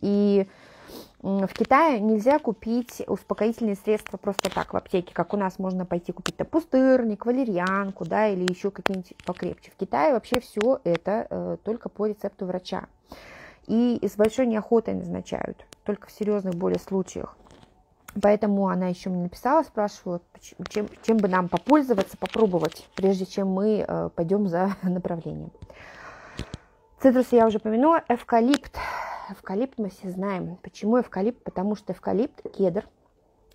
И... В Китае нельзя купить успокоительные средства просто так в аптеке, как у нас можно пойти купить там пустырник, валерьянку, да, или еще какие-нибудь покрепче. В Китае вообще все это э, только по рецепту врача. И с большой неохотой назначают, только в серьезных более случаях. Поэтому она еще мне написала, спрашивала, чем, чем бы нам попользоваться, попробовать, прежде чем мы э, пойдем за направлением. Цитрусы я уже упомянула, эвкалипт. Эвкалипт мы все знаем. Почему эвкалипт? Потому что эвкалипт, кедр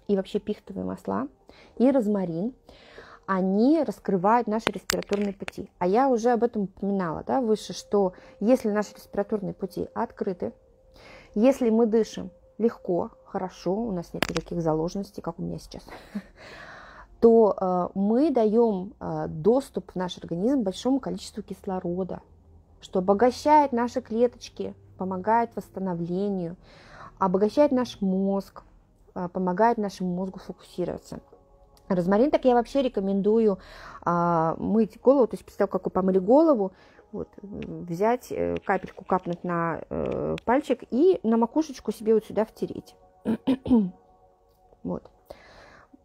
и вообще пихтовые масла и розмарин, они раскрывают наши респираторные пути. А я уже об этом упоминала, да, выше, что если наши респираторные пути открыты, если мы дышим легко, хорошо, у нас нет никаких заложенностей, как у меня сейчас, то мы даем доступ в наш организм большому количеству кислорода, что обогащает наши клеточки, помогает восстановлению, обогащает наш мозг, помогает нашему мозгу фокусироваться. Розмарин, так я вообще рекомендую а, мыть голову, то есть после того, как вы помыли голову, вот, взять капельку, капнуть на э, пальчик и на макушечку себе вот сюда втереть. Вот.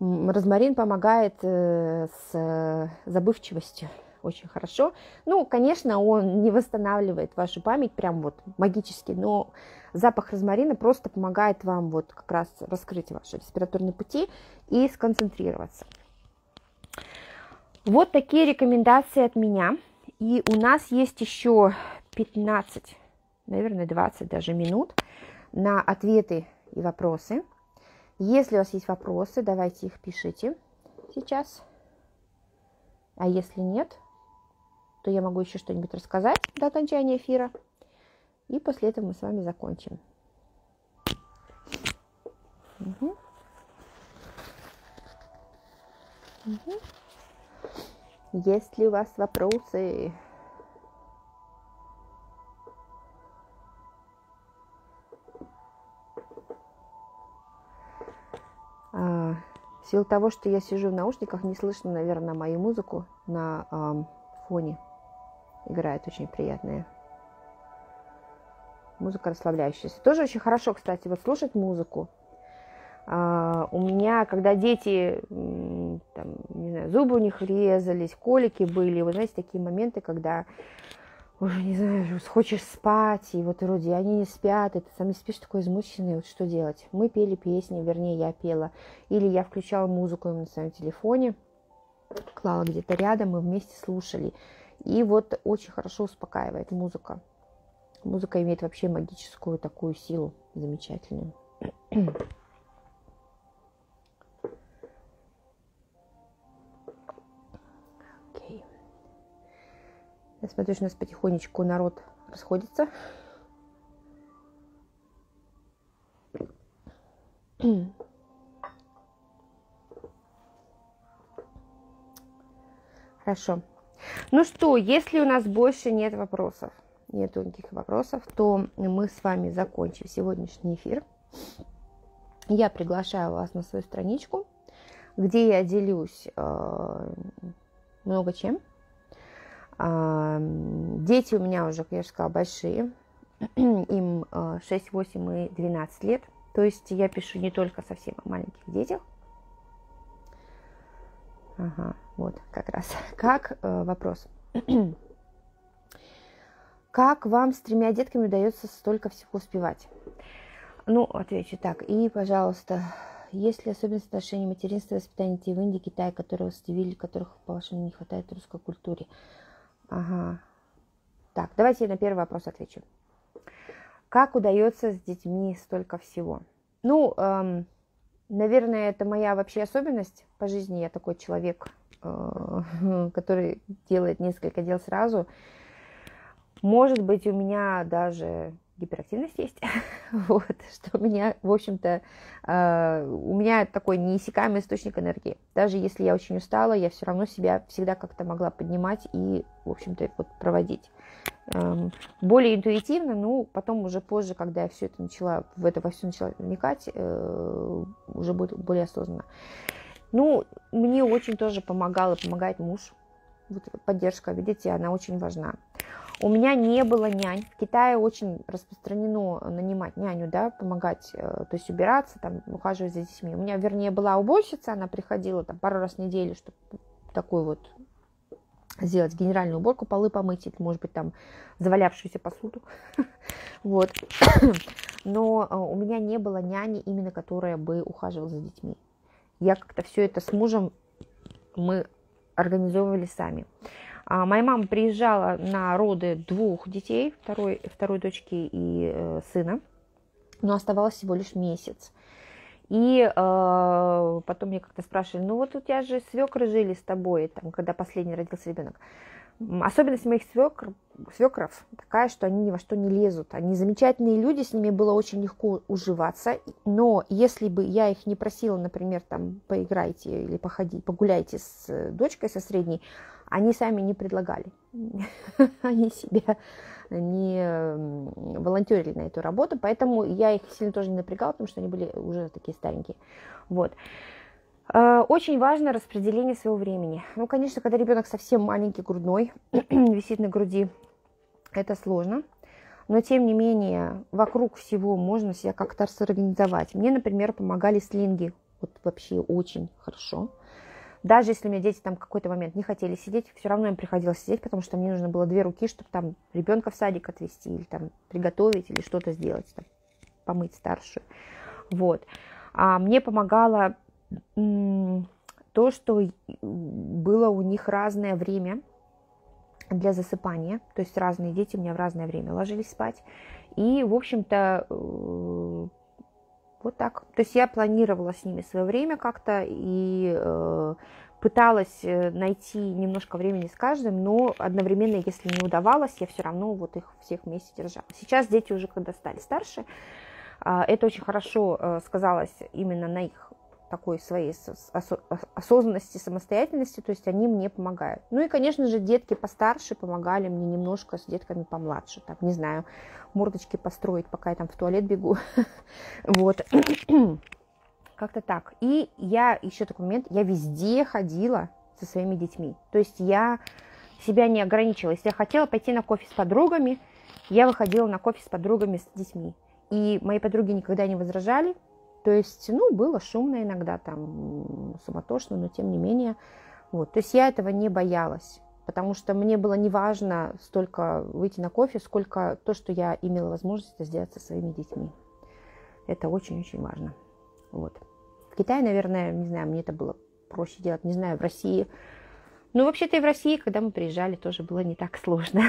Розмарин помогает э, с забывчивостью. Очень хорошо. Ну, конечно, он не восстанавливает вашу память прям вот магически, но запах розмарина просто помогает вам вот как раз раскрыть ваши респираторные пути и сконцентрироваться. Вот такие рекомендации от меня. И у нас есть еще пятнадцать, наверное, двадцать даже минут на ответы и вопросы. Если у вас есть вопросы, давайте их пишите сейчас. А если нет, то я могу еще что-нибудь рассказать до окончания эфира. И после этого мы с вами закончим. Угу. Угу. Есть ли у вас вопросы? А, в силу того, что я сижу в наушниках, не слышно, наверное, мою музыку на а, фоне. Играет очень приятная. Музыка расслабляющаяся. Тоже очень хорошо, кстати, вот слушать музыку. А, у меня, когда дети, там, не знаю, зубы у них резались, колики были, вы знаете, такие моменты, когда уже, не знаю, хочешь спать, и вот вроде они не спят, и ты сам не спишь, такой измученный, вот что делать? Мы пели песни, вернее, я пела, или я включала музыку на своем телефоне, клала где-то рядом, и вместе слушали. И вот очень хорошо успокаивает музыка. Музыка имеет вообще магическую такую силу замечательную. Okay. Я смотрю, что у нас потихонечку народ расходится. Хорошо. Ну что, если у нас больше нет вопросов, нету никаких вопросов, то мы с вами закончим сегодняшний эфир. Я приглашаю вас на свою страничку, где я делюсь э, много чем. Э, дети у меня уже, я же сказала, большие. Им э, шесть, восемь и двенадцать лет. То есть я пишу не только совсем о маленьких детях. Ага, вот как раз. Как э, вопрос. Как вам с тремя детками удается столько всего успевать? Ну, отвечу так. И, пожалуйста, есть ли особенности отношений материнства и воспитания детей в Индии, Китае, которые вас удивили, которых, по-вашему, не хватает в русской культуре? Ага. Так, давайте я на первый вопрос отвечу. Как удается с детьми столько всего? Ну, эм, наверное, это моя вообще особенность по жизни. Я такой человек, э, который делает несколько дел сразу. Может быть, у меня даже гиперактивность есть, вот, что у меня, в общем-то, э, у меня такой неиссякаемый источник энергии. Даже если я очень устала, я все равно себя всегда как-то могла поднимать и, в общем-то, вот, проводить. Эм, более интуитивно, ну, потом уже позже, когда я все это начала, в это во все начала вникать, э, уже более, более осознанно. Ну, мне очень тоже помогал и помогает муж. Вот поддержка, видите, она очень важна. У меня не было нянь. В Китае очень распространено нанимать няню, да, помогать, то есть убираться, там, ухаживать за детьми. У меня, вернее, была уборщица, она приходила там пару раз в неделю, чтобы такую вот сделать генеральную уборку, полы помыть, может быть, там завалявшуюся посуду. Вот. Но у меня не было няни, именно которая бы ухаживала за детьми. Я как-то все это с мужем мы организовывали сами. А моя мама приезжала на роды двух детей, второй, второй дочки и э, сына, но оставалось всего лишь месяц. И э, потом меня как-то спрашивали, ну вот у тебя же свекры жили с тобой, там, когда последний родился ребенок. Особенность моих свекр, свекров такая, что они ни во что не лезут. Они замечательные люди, с ними было очень легко уживаться. Но если бы я их не просила, например, там, поиграйте или походи, погуляйте с дочкой со средней, они сами не предлагали. Они себя не волонтерили на эту работу. Поэтому я их сильно тоже не напрягала, потому что они были уже такие старенькие. Вот. Очень важно распределение своего времени. Ну, конечно, когда ребенок совсем маленький, грудной, висит на груди, это сложно. Но, тем не менее, вокруг всего можно себя как-то сорганизовать. Мне, например, помогали слинги. Вот вообще очень хорошо. Даже если у меня дети там в какой-то момент не хотели сидеть, все равно им приходилось сидеть, потому что мне нужно было две руки, чтобы там ребенка в садик отвезти, или там приготовить, или что-то сделать, там, помыть старшую. Вот. А мне помогало то, что было у них разное время для засыпания, то есть разные дети у меня в разное время ложились спать, и, в общем-то, вот так. То есть я планировала с ними свое время как-то и пыталась найти немножко времени с каждым, но одновременно, если не удавалось, я все равно вот их всех вместе держала. Сейчас дети уже, когда стали старше, это очень хорошо сказалось именно на их такой своей осознанности, самостоятельности, то есть они мне помогают. Ну и, конечно же, детки постарше помогали мне немножко с детками помладше, там, не знаю, мордочки построить, пока я там в туалет бегу, вот, как-то так. И я, еще такой момент, я везде ходила со своими детьми, то есть я себя не ограничивала, если я хотела пойти на кофе с подругами, я выходила на кофе с подругами, с детьми. И мои подруги никогда не возражали. То есть, ну, было шумно иногда, там, суматошно, но тем не менее. Вот. То есть я этого не боялась, потому что мне было не важно столько выйти на кофе, сколько то, что я имела возможность это сделать со своими детьми. Это очень-очень важно. Вот. В Китае, наверное, не знаю, мне это было проще делать, не знаю, в России. Ну, вообще-то и в России, когда мы приезжали, тоже было не так сложно.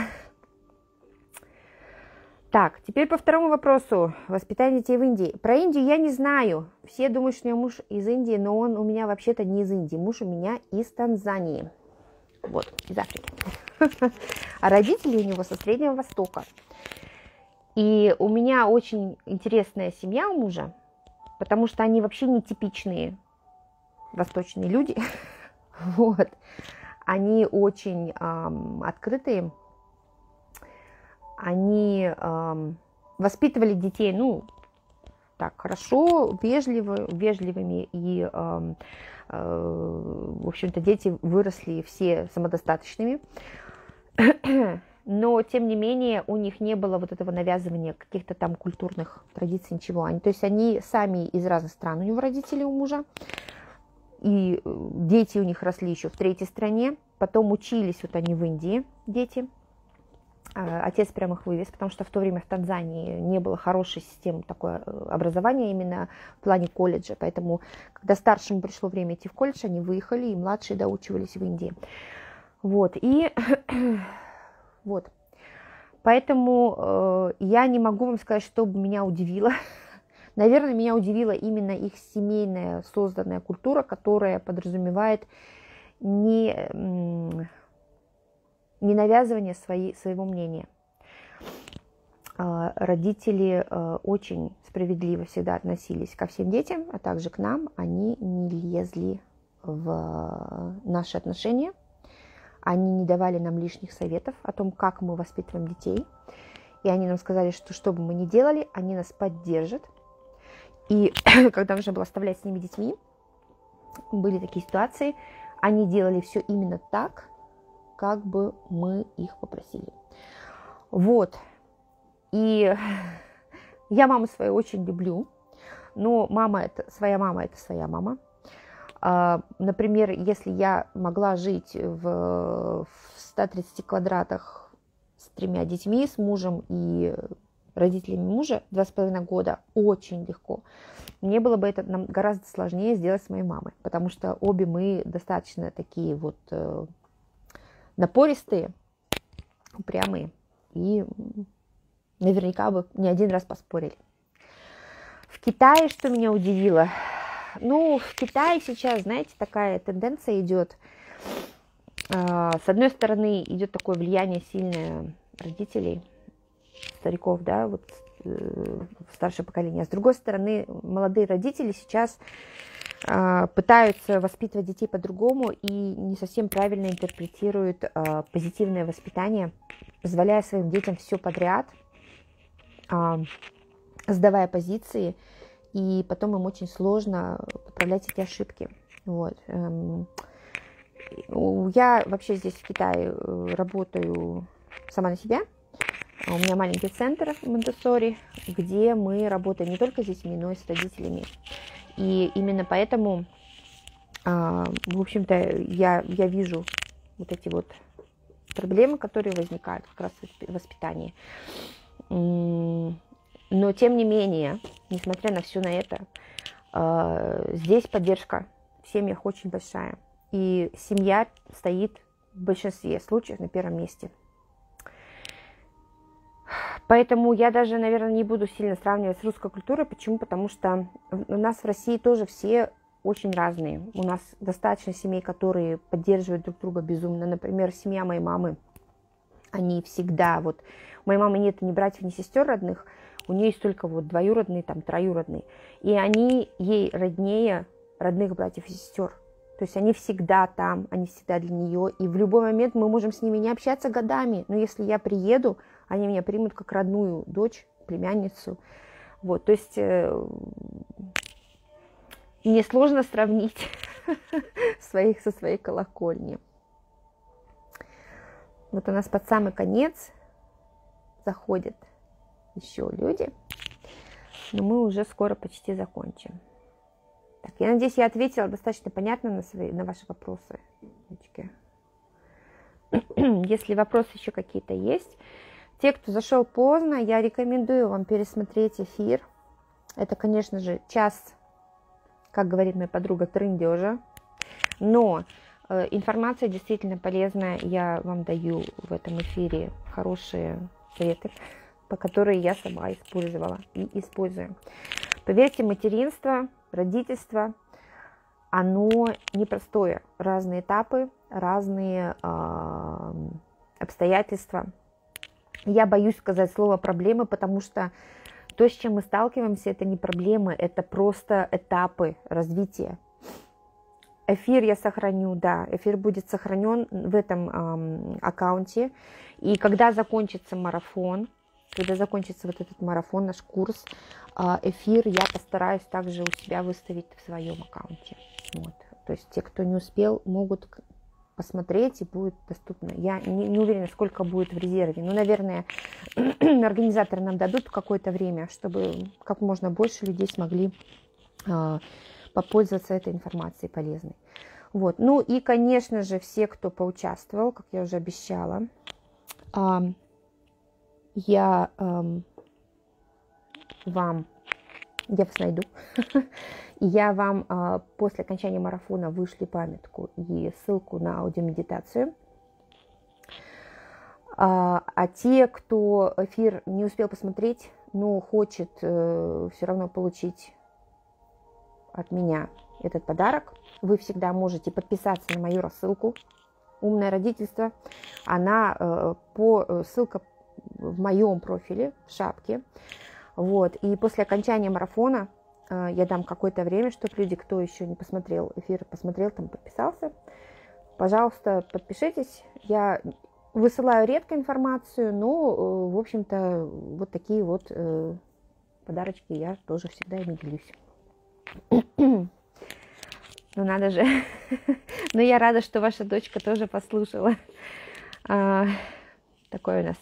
Так, теперь по второму вопросу. Воспитание детей в Индии. Про Индию я не знаю. Все думают, что у меня муж из Индии, но он у меня вообще-то не из Индии. Муж у меня из Танзании. Вот, из Африки. А родители у него со Среднего Востока. И у меня очень интересная семья у мужа, потому что они вообще нетипичные восточные люди. Вот. Они очень эм, открытые. Они э, воспитывали детей, ну, так, хорошо, вежливо, вежливыми, и, э, э, в общем-то, дети выросли все самодостаточными, но, тем не менее, у них не было вот этого навязывания каких-то там культурных традиций, ничего. Они, то есть они сами из разных стран, у него родители, у мужа, и дети у них росли еще в третьей стране, потом учились вот они в Индии, дети. Отец прям их вывез, потому что в то время в Танзании не было хорошей системы такое образования именно в плане колледжа. Поэтому, когда старшему пришло время идти в колледж, они выехали, и младшие доучивались в Индии. Вот, и вот. Поэтому э, я не могу вам сказать, что меня удивило. Наверное, меня удивила именно их семейная созданная культура, которая подразумевает не... не навязывание своей, своего мнения. Родители очень справедливо всегда относились ко всем детям, а также к нам. Они не лезли в наши отношения, они не давали нам лишних советов о том, как мы воспитываем детей. И они нам сказали, что что бы мы ни делали, они нас поддержат. И когда нужно было оставлять с ними детьми, были такие ситуации, они делали все именно так, как бы мы их попросили. Вот. И я маму свою очень люблю, но мама это, своя мама это своя мама. Например, если я могла жить в ста тридцати квадратах с тремя детьми, с мужем и родителями мужа, два с половиной года, очень легко. Мне было бы это нам гораздо сложнее сделать с моей мамой, потому что обе мы достаточно такие вот... напористые, упрямые, и наверняка бы не один раз поспорили. В Китае что меня удивило? Ну, в Китае сейчас, знаете, такая тенденция идет. С одной стороны, идет такое влияние сильное родителей, стариков, да, вот старшее поколение. А с другой стороны, молодые родители сейчас... пытаются воспитывать детей по-другому и не совсем правильно интерпретируют а, позитивное воспитание, позволяя своим детям все подряд, а, сдавая позиции, и потом им очень сложно поправлять эти ошибки. Вот. Я вообще здесь в Китае работаю сама на себя. У меня маленький центр в Монтесори, где мы работаем не только с детьми, но и с родителями. И именно поэтому, в общем-то, я, я вижу вот эти вот проблемы, которые возникают как раз в воспитании. Но, тем не менее, несмотря на все на это, здесь поддержка в семьях очень большая. И семья стоит в большинстве случаев на первом месте. Поэтому я даже, наверное, не буду сильно сравнивать с русской культурой. Почему? Потому что у нас в России тоже все очень разные. У нас достаточно семей, которые поддерживают друг друга безумно. Например, семья моей мамы, они всегда... Вот, у моей мамы нет ни братьев, ни сестер родных, у нее есть только вот двоюродные, там, троюродные. И они ей роднее родных братьев и сестер. То есть они всегда там, они всегда для нее. И в любой момент мы можем с ними не общаться годами. Но если я приеду... они меня примут как родную дочь, племянницу. Вот, то есть э, мне сложно сравнить своих со своей колокольни. Вот у нас под самый конец заходят еще люди, но мы уже скоро почти закончим. Так, я надеюсь, я ответила достаточно понятно на свои, на ваши вопросы. Если вопросы еще какие-то есть. Те, кто зашел поздно, я рекомендую вам пересмотреть эфир. Это, конечно же, час, как говорит моя подруга, трындежа. Но э, информация действительно полезная. Я вам даю в этом эфире хорошие советы, по которые я сама использовала и использую. Поверьте, материнство, родительство, оно непростое. Разные этапы, разные э, обстоятельства. Я боюсь сказать слово «проблемы», потому что то, с чем мы сталкиваемся, это не проблемы, это просто этапы развития. Эфир я сохраню, да, эфир будет сохранен в этом эм, аккаунте. И когда закончится марафон, когда закончится вот этот марафон, наш курс, э, эфир я постараюсь также у себя выставить в своем аккаунте. Вот. То есть те, кто не успел, могут посмотреть, и будет доступно. Я не, не уверена, сколько будет в резерве. Ну, наверное, организаторы нам дадут какое-то время, чтобы как можно больше людей смогли э, попользоваться этой информацией полезной. Вот. Ну и, конечно же, все, кто поучаствовал, как я уже обещала, э, я э, вам, я вас найду. И я вам э, после окончания марафона вышлю памятку и ссылку на аудиомедитацию. А, а те, кто эфир не успел посмотреть, но хочет э, все равно получить от меня этот подарок, вы всегда можете подписаться на мою рассылку «Умное родительство». Она э, по, ссылка в моем профиле, в шапке. Вот. И после окончания марафона я дам какое-то время, чтобы люди, кто еще не посмотрел эфир, посмотрел, там подписался. Пожалуйста, подпишитесь. Я высылаю редко информацию, но, в общем-то, вот такие вот подарочки я тоже всегда ими делюсь. Ну, надо же. Но я рада, что ваша дочка тоже послушала. Такое у нас.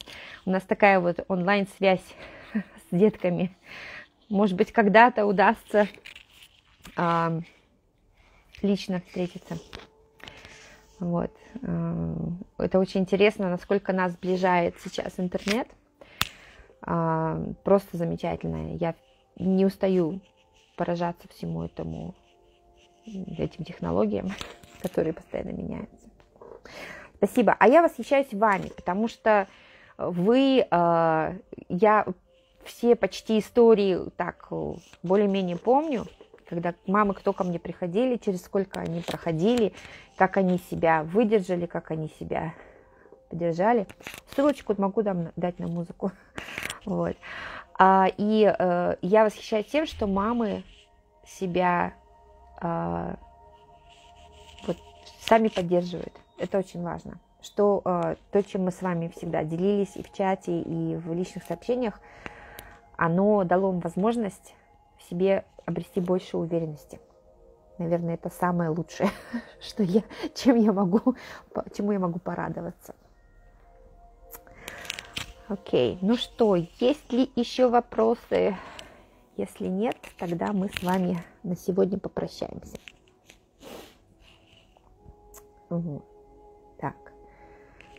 У нас такая вот онлайн-связь с детками. Может быть, когда-то удастся э, лично встретиться. Вот. Э, это очень интересно, насколько нас сближает сейчас интернет. Э, просто замечательно. Я не устаю поражаться всему этому, этим технологиям, которые постоянно меняются. Спасибо. А я восхищаюсь вами, потому что вы... Э, я... Все почти истории так более-менее помню, когда мамы, кто ко мне приходили, через сколько они проходили, как они себя выдержали, как они себя поддержали. Ссылочку могу дать на музыку. Вот. И я восхищаюсь тем, что мамы себя вот сами поддерживают. Это очень важно. Что то, чем мы с вами всегда делились и в чате, и в личных сообщениях, оно дало им возможность в себе обрести больше уверенности. Наверное, это самое лучшее, что я, чем я могу, чему я могу порадоваться. Окей, ну что, есть ли еще вопросы? Если нет, тогда мы с вами на сегодня попрощаемся. Угу. Так,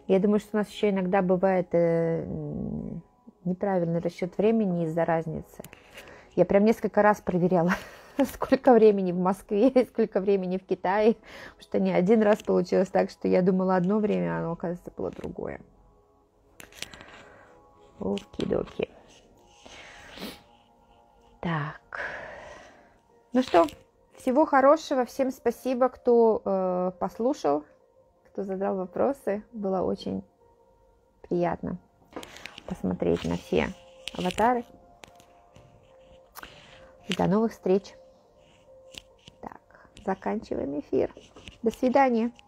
я думаю, что у нас еще иногда бывает... Э неправильный расчет времени из-за разницы. Я прям несколько раз проверяла, сколько времени в Москве, сколько времени в Китае, потому что не один раз получилось так, что я думала одно время, а оно, оказывается, было другое. Оки-доки. Так. Ну что, всего хорошего. Всем спасибо, кто э, послушал, кто задал вопросы. Было очень приятно посмотреть на все аватары. До новых встреч. Так, заканчиваем эфир. До свидания.